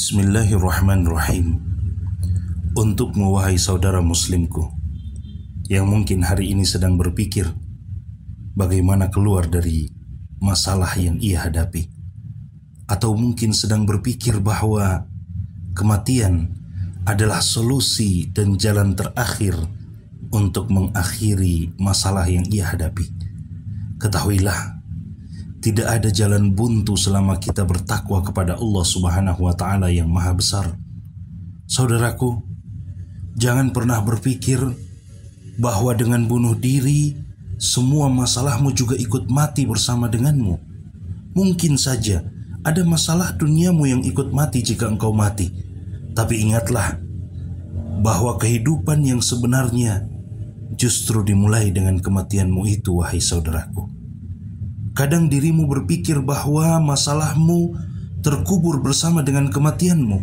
Bismillahirrahmanirrahim. Untukmu wahai saudara muslimku yang mungkin hari ini sedang berpikir bagaimana keluar dari masalah yang ia hadapi, atau mungkin sedang berpikir bahwa kematian adalah solusi dan jalan terakhir untuk mengakhiri masalah yang ia hadapi. Ketahuilah, tidak ada jalan buntu selama kita bertakwa kepada Allah Subhanahu wa Ta'ala yang Maha Besar. Saudaraku, jangan pernah berpikir bahwa dengan bunuh diri, semua masalahmu juga ikut mati bersama denganmu. Mungkin saja ada masalah duniamu yang ikut mati jika engkau mati. Tapi ingatlah bahwa kehidupan yang sebenarnya justru dimulai dengan kematianmu itu, wahai saudaraku. Kadang dirimu berpikir bahwa masalahmu terkubur bersama dengan kematianmu,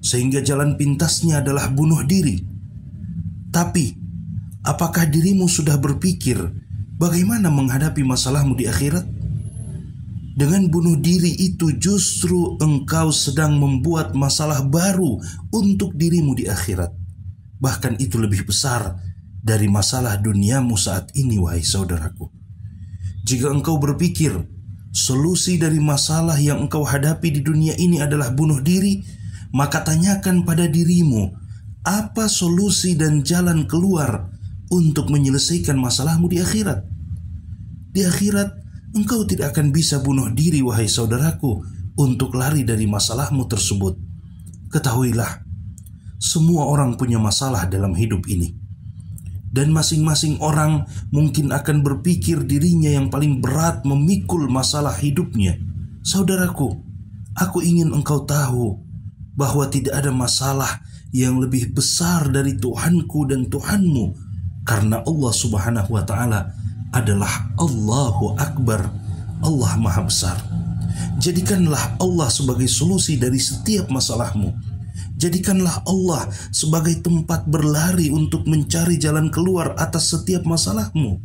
sehingga jalan pintasnya adalah bunuh diri. Tapi, apakah dirimu sudah berpikir bagaimana menghadapi masalahmu di akhirat? Dengan bunuh diri itu justru engkau sedang membuat masalah baru untuk dirimu di akhirat. Bahkan itu lebih besar dari masalah duniamu saat ini, wahai saudaraku. Jika engkau berpikir solusi dari masalah yang engkau hadapi di dunia ini adalah bunuh diri, maka tanyakan pada dirimu, apa solusi dan jalan keluar untuk menyelesaikan masalahmu di akhirat? Di akhirat, engkau tidak akan bisa bunuh diri, wahai saudaraku, untuk lari dari masalahmu tersebut. Ketahuilah, semua orang punya masalah dalam hidup ini. Dan masing-masing orang mungkin akan berpikir dirinya yang paling berat memikul masalah hidupnya. Saudaraku, aku ingin engkau tahu bahwa tidak ada masalah yang lebih besar dari Tuhanku dan Tuhanmu, karena Allah Subhanahu wa Ta'ala adalah Allahu Akbar, Allah Maha Besar. Jadikanlah Allah sebagai solusi dari setiap masalahmu. Jadikanlah Allah sebagai tempat berlari untuk mencari jalan keluar atas setiap masalahmu.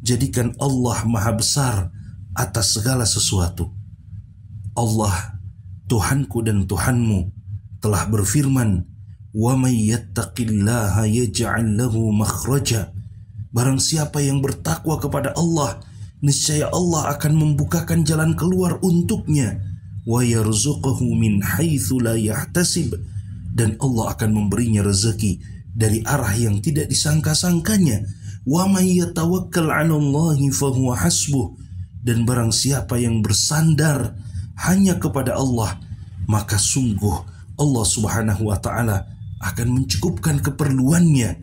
Jadikan Allah Maha Besar atas segala sesuatu. Allah, Tuhanku dan Tuhanmu, telah berfirman, "Wa may yattaqillaha yaj'al lahu makhraja." Barang siapa yang bertakwa kepada Allah, niscaya Allah akan membukakan jalan keluar untuknya. Wa yarzuquhu min haitsu la yahtasib, dan Allah akan memberinya rezeki dari arah yang tidak disangka-sangkanya. Wa may yatawakkal 'alallahi fa huwa hasbuh, dan barang siapa yang bersandar hanya kepada Allah, maka sungguh Allah Subhanahu wa Ta'ala akan mencukupkan keperluannya.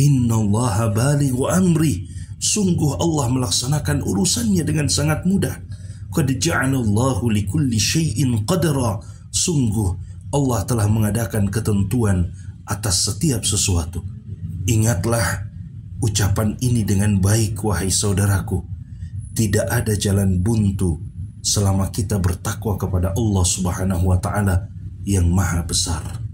Innallaha balighu amri, sungguh Allah melaksanakan urusannya dengan sangat mudah. Qad ja'alallahu likulli syai'in qadara, sungguh Allah telah mengadakan ketentuan atas setiap sesuatu. Ingatlah ucapan ini dengan baik, wahai saudaraku. Tidak ada jalan buntu selama kita bertakwa kepada Allah Subhanahu wa Ta'ala yang Maha Besar.